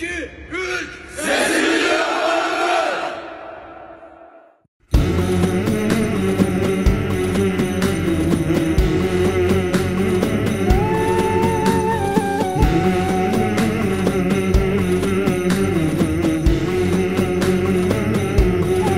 2, 3, sesimizi alın! Şanlıurfa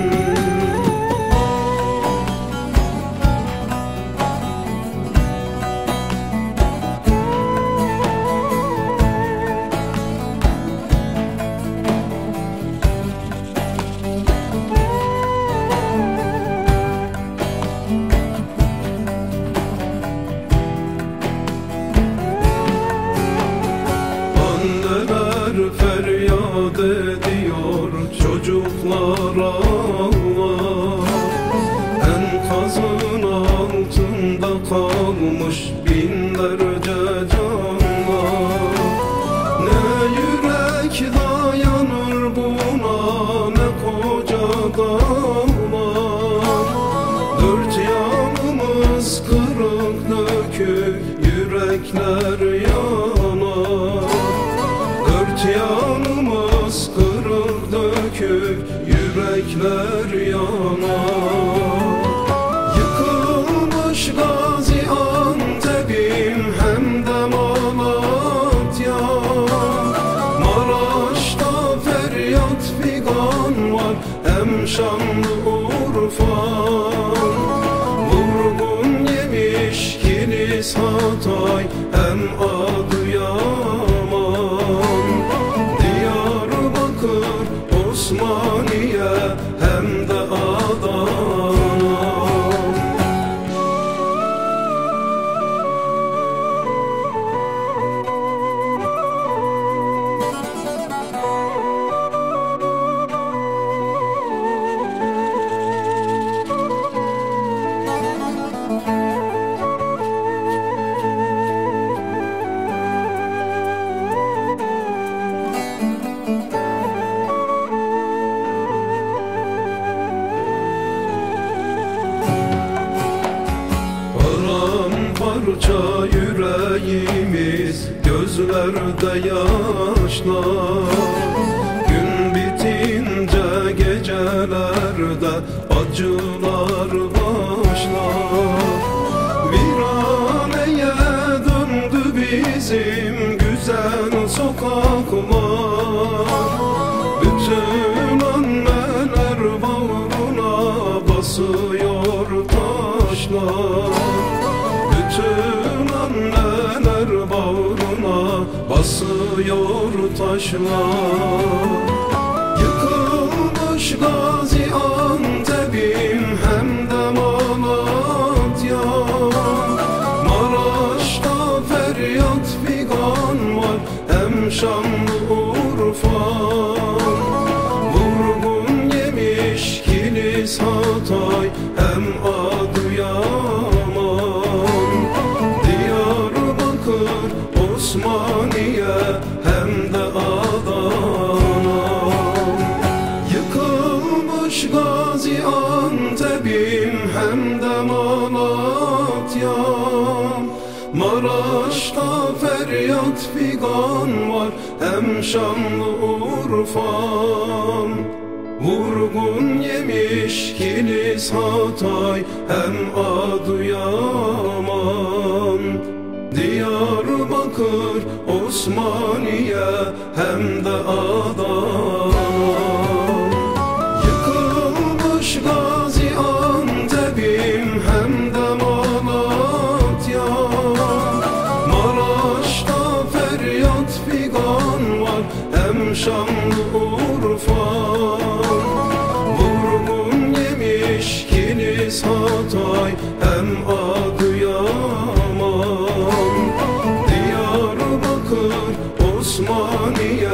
vurgun yemiş Kilis, Hatay, hem Adıyaman, Diyarbakır, Osmaniye, hem de Adana. Gözlerde yaşla, gün bitince gecelerde acılar başlar. Viraneye döndü bizim güzel sokaklar. Bütün anneler bağrına basıyor taşlar. Bütün anneler bağrına basıyor taşlar. Yıkılmış Gaziantep'im, hem de Malatya, Maraş'ta feryat figan var, hem Şanlıurfa vurgun yemiş Kilis, Hatay, hem Adıyaman, Osmaniye, hem de Adana. Yıkılmış Gaziantep'im, hem de Malatya, Maraş'ta feryat figan var, hem Şanlıurfa vurgun yemiş Kilis, Hatay, hem Adıyaman, Diyarbakır, Osmaniye, hem de Adana. Yıkılmış Gaziantep'im, hem de Malatya, Maraş'ta feryat figan var, hem Şanlıurfa vurgun yemiş Kilis, Hatay, hem Adıyaman, Osmaniye.